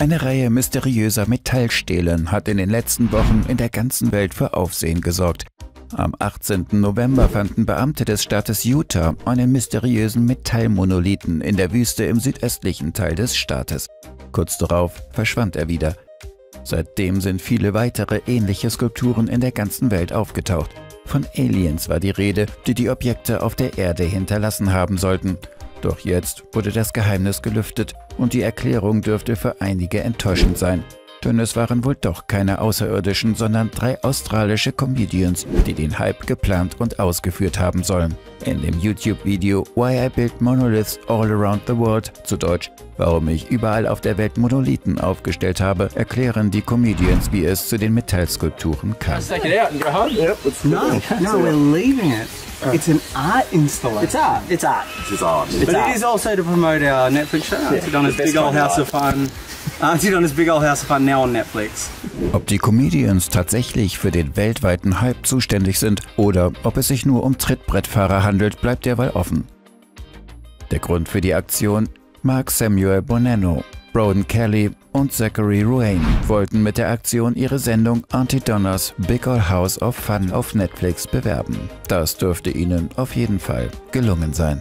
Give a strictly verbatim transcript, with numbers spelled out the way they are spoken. Eine Reihe mysteriöser Metallstelen hat in den letzten Wochen in der ganzen Welt für Aufsehen gesorgt. Am achtzehnten November fanden Beamte des Staates Utah einen mysteriösen Metallmonolithen in der Wüste im südöstlichen Teil des Staates. Kurz darauf verschwand er wieder. Seitdem sind viele weitere ähnliche Skulpturen in der ganzen Welt aufgetaucht. Von Aliens war die Rede, die die Objekte auf der Erde hinterlassen haben sollten. Doch jetzt wurde das Geheimnis gelüftet und die Erklärung dürfte für einige enttäuschend sein. Denn es waren wohl doch keine Außerirdischen, sondern drei australische Comedians, die den Hype geplant und ausgeführt haben sollen. In dem YouTube-Video Why I Build Monoliths All Around the World, zu Deutsch, warum ich überall auf der Welt Monolithen aufgestellt habe, erklären die Comedians, wie es zu den Metallskulpturen kam. It's an art installation. It's art. It's art. It's art. It's but art. It is also to promote our Netflix show, Aunty yeah. Donna's Big Ol' House of Fun. Aunty Donna's Big Ol' House of Fun now on Netflix. Ob die Comedians tatsächlich für den weltweiten Hype zuständig sind oder ob es sich nur um Trittbrettfahrer handelt, bleibt derweil offen. Der Grund für die Aktion: Mark Samuel Bonanno, Broden Kelly und Zachary Ruane wollten mit der Aktion ihre Sendung Aunty Donna's Big Ol' House of Fun auf Netflix bewerben. Das dürfte ihnen auf jeden Fall gelungen sein.